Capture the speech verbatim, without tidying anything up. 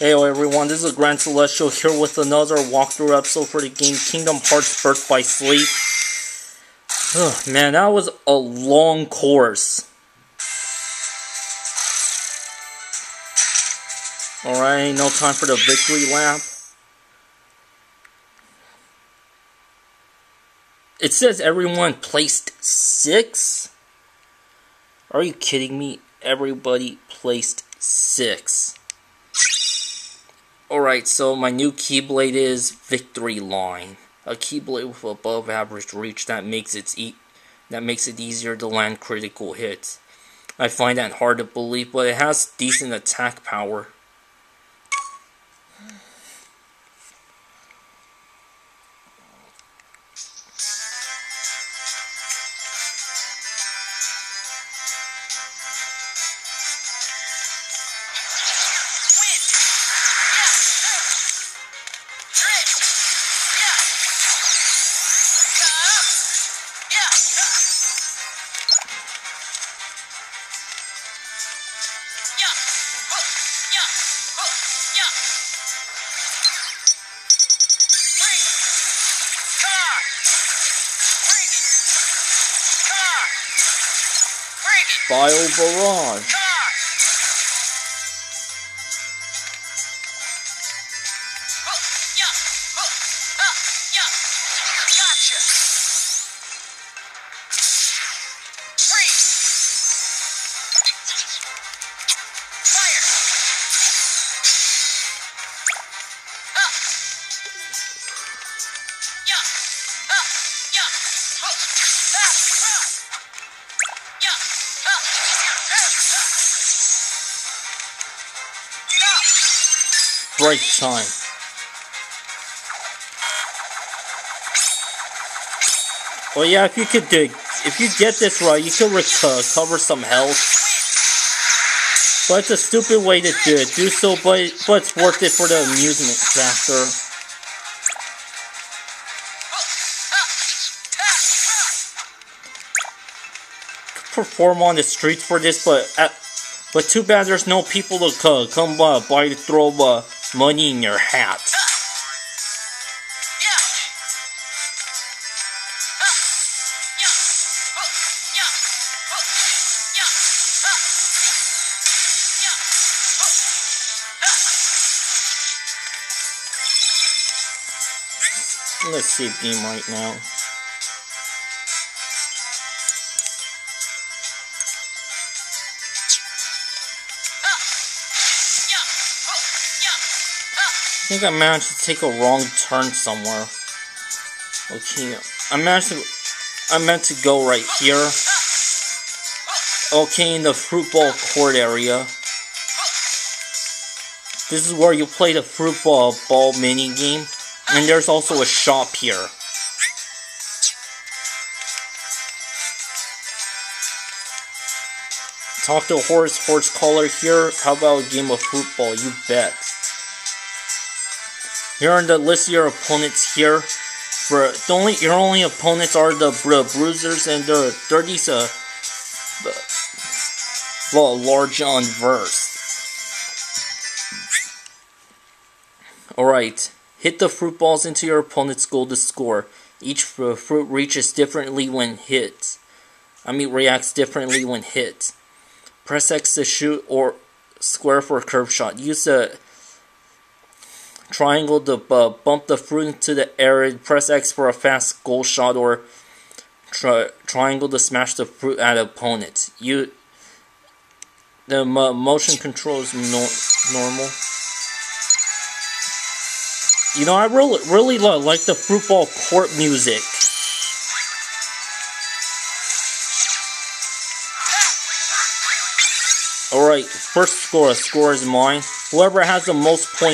Hey everyone, this is Grand Celestial here with another walkthrough episode for the game Kingdom Hearts Birth by Sleep. Ugh, man, that was a long course. Alright, no time for the victory lap. It says everyone placed six? Are you kidding me? Everybody placed six. Alright, so my new Keyblade is Victory Line. A Keyblade with above average reach that makes it e that makes it easier to land critical hits. I find that hard to believe, but it has decent attack power. Bio Barrage. Break time. Well, yeah, if you could do, if you get this right, you could recover some health. But it's a stupid way to do it. Do so, but but it's worth it for the amusement factor. Could perform on the streets for this, but at, but too bad there's no people to uh, come by, buy to throw uh, money in your hat. Let's save game right now. I think I managed to take a wrong turn somewhere. Okay, I managed to. I meant to go right here. Okay, in the fruit ball court area. This is where you play the fruit ball ball mini game, and there's also a shop here. Talk to a horse, horse caller here. How about a game of fruit ball? You bet. You're on the list of your opponents here. For the only your only opponents are the bru bruisers and the dirties uh, well, large on verse. Alright. Hit the fruit balls into your opponent's goal to score. Each fruit reaches differently when hit. I mean reacts differently when hit. Press X to shoot or square for a curve shot. Use the triangle to uh, bump the fruit into the air, and press X for a fast goal shot, or tri triangle to smash the fruit at an opponent. You, the uh, motion control is no normal. You know, I really, really love, like the fruit ball court music. Alright, first score. Score is mine. Whoever has the most points.